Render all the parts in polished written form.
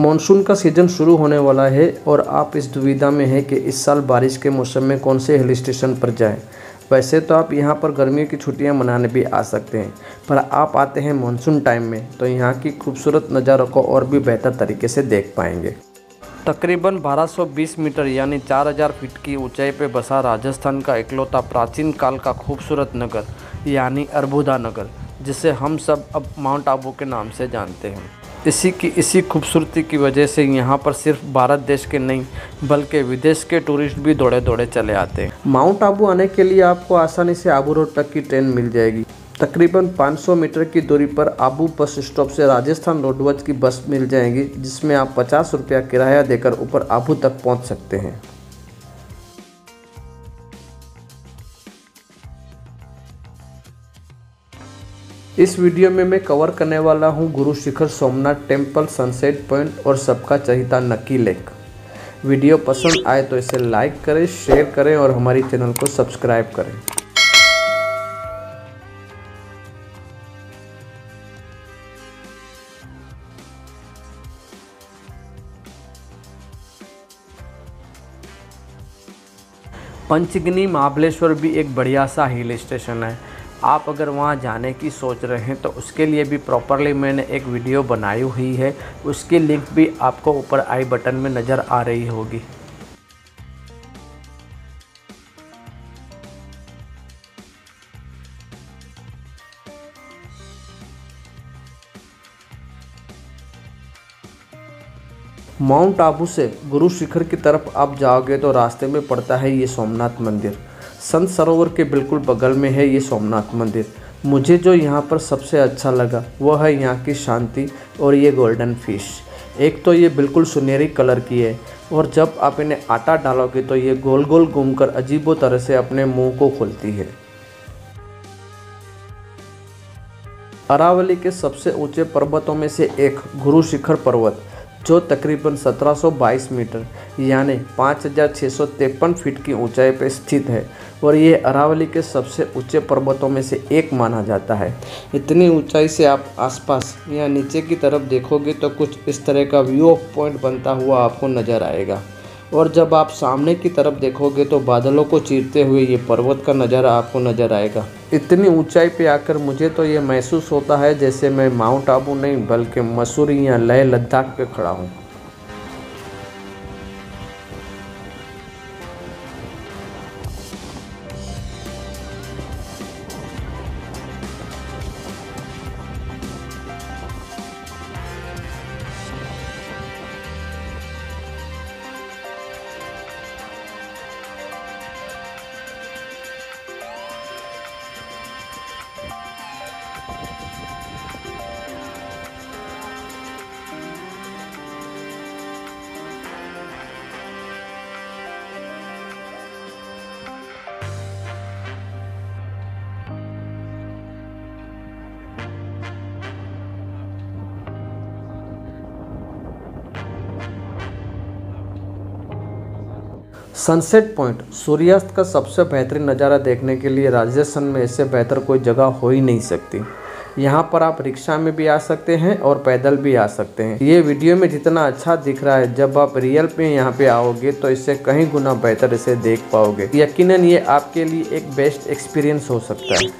Monsoon का season शुरू होने वाला है और आप इस दुविधा में हैं कि इस साल बारिश के मौसम में कौन से हिल स्टेशन पर जाएं। वैसे तो आप यहाँ पर गर्मियों की छुट्टियाँ मनाने भी आ सकते हैं, पर आप आते हैं मानसून टाइम में तो यहाँ की खूबसूरत नज़ारों को और भी बेहतर तरीके से देख पाएंगे। तकरीबन 1220 मीटर यानी 4000 फीट की ऊंचाई पर बसा राजस्थान का इकलौता प्राचीन काल का खूबसूरत नगर यानी अर्बुदानगर, जिसे हम सब अब माउंट आबू के नाम से जानते हैं, इसी खूबसूरती की वजह से यहाँ पर सिर्फ भारत देश के नहीं बल्कि विदेश के टूरिस्ट भी दौड़े दौड़े चले आते हैं। माउंट आबू आने के लिए आपको आसानी से आबू रोड तक की ट्रेन मिल जाएगी। तकरीबन 500 मीटर की दूरी पर आबू बस स्टॉप से राजस्थान रोडवेज की बस मिल जाएगी, जिसमें आप 50 रुपया किराया देकर ऊपर आबू तक पहुँच सकते हैं। इस वीडियो में मैं कवर करने वाला हूं Guru Shikhar, Somnath temple, sunset point और सबका चहिता नक्की लेक। वीडियो पसंद आए तो इसे लाइक करें, शेयर करें और हमारी चैनल को सब्सक्राइब करें। पंचगनी महाबलेश्वर भी एक बढ़िया सा हिल स्टेशन है। आप अगर वहां जाने की सोच रहे हैं तो उसके लिए भी प्रॉपरली मैंने एक वीडियो बनाई हुई है, उसकी लिंक भी आपको ऊपर आई बटन में नज़र आ रही होगी। माउंट आबू से गुरु शिखर की तरफ आप जाओगे तो रास्ते में पड़ता है ये सोमनाथ मंदिर। संत सरोवर के बिल्कुल बगल में है ये सोमनाथ मंदिर। मुझे जो यहाँ पर सबसे अच्छा लगा वह है यहाँ की शांति और ये गोल्डन फिश। एक तो ये बिल्कुल सुनहरी कलर की है और जब आप इन्हें आटा डालोगे तो ये गोल गोल घूमकर अजीबो तरह से अपने मुँह को खोलती है। अरावली के सबसे ऊँचे पर्वतों में से एक गुरु शिखर पर्वत, जो तकरीबन 1722 मीटर यानी 5653 फीट की ऊंचाई पर स्थित है और ये अरावली के सबसे ऊंचे पर्वतों में से एक माना जाता है। इतनी ऊंचाई से आप आसपास या नीचे की तरफ देखोगे तो कुछ इस तरह का व्यू ऑफ पॉइंट बनता हुआ आपको नज़र आएगा और जब आप सामने की तरफ देखोगे तो बादलों को चीरते हुए ये पर्वत का नज़ारा आपको नज़र आएगा। इतनी ऊंचाई पे आकर मुझे तो ये महसूस होता है जैसे मैं माउंट आबू नहीं बल्कि मसूरी या लेह लद्दाख पे खड़ा हूँ। सनसेट पॉइंट सूर्यास्त का सबसे बेहतरीन नज़ारा देखने के लिए राजस्थान में इससे बेहतर कोई जगह हो ही नहीं सकती। यहाँ पर आप रिक्शा में भी आ सकते हैं और पैदल भी आ सकते हैं। ये वीडियो में जितना अच्छा दिख रहा है जब आप रियल में यहाँ पे आओगे तो इससे कहीं गुना बेहतर इसे देख पाओगे। यकीनन ये आपके लिए एक बेस्ट एक्सपीरियंस हो सकता है।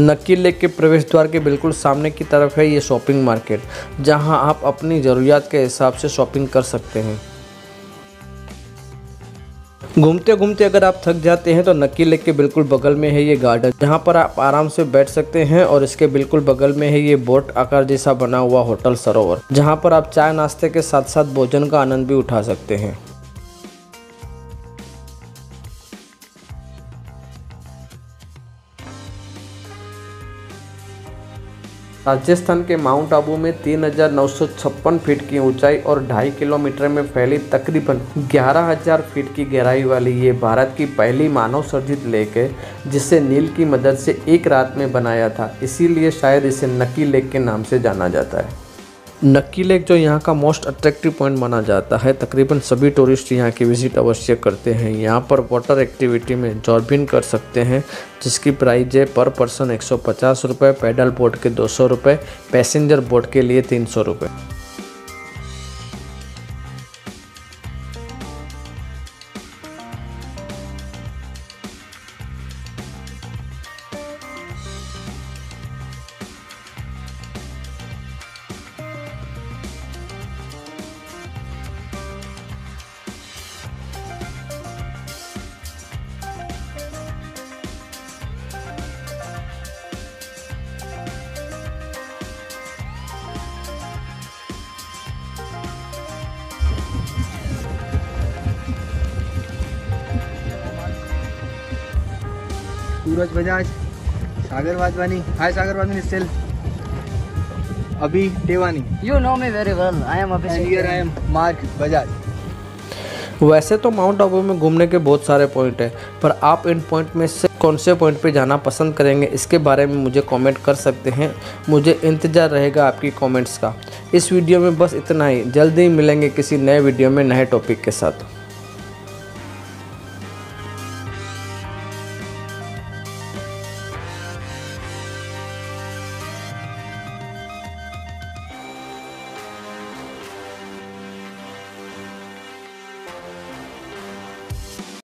नक्की लेक के प्रवेश द्वार के बिल्कुल सामने की तरफ है ये शॉपिंग मार्केट, जहां आप अपनी ज़रूरियात के हिसाब से शॉपिंग कर सकते हैं। घूमते घूमते अगर आप थक जाते हैं तो नक्की लेक के बिल्कुल बगल में है ये गार्डन, जहां पर आप आराम से बैठ सकते हैं और इसके बिल्कुल बगल में है ये बोट आकार जैसा बना हुआ होटल सरोवर, जहाँ पर आप चाय नाश्ते के साथ साथ भोजन का आनंद भी उठा सकते हैं। राजस्थान के माउंट आबू में 3956 फीट की ऊंचाई और 2.5 किलोमीटर में फैली तकरीबन 11000 फीट की गहराई वाली ये भारत की पहली मानव सर्जित लेक है, जिसे नील की मदद से एक रात में बनाया था, इसीलिए शायद इसे नक्की लेक के नाम से जाना जाता है। नक्की लेक जो यहाँ का मोस्ट अट्रैक्टिव पॉइंट माना जाता है, तकरीबन सभी टूरिस्ट यहाँ की विज़िट अवश्य करते हैं। यहाँ पर वाटर एक्टिविटी में जॉर्बिंग कर सकते हैं जिसकी प्राइज़ है पर पर्सन 150 रुपये, पैडल बोट के 200 रुपये, पैसेंजर बोट के लिए 300 रुपये। सूरज बजाज, सागर वाधवानी, हाय सागर वाधवानी, सेल अभी देवानी, you know me very well, I am Abhishek and here I am Mark Bajaj. वैसे तो माउंट आबू में घूमने के बहुत सारे पॉइंट हैं, पर आप इन पॉइंट में से कौन से पॉइंट पे जाना पसंद करेंगे इसके बारे में मुझे कमेंट कर सकते हैं। मुझे इंतज़ार रहेगा आपकी कमेंट्स का। इस वीडियो में बस इतना ही, जल्दी ही मिलेंगे किसी नए वीडियो में नए टॉपिक के साथ।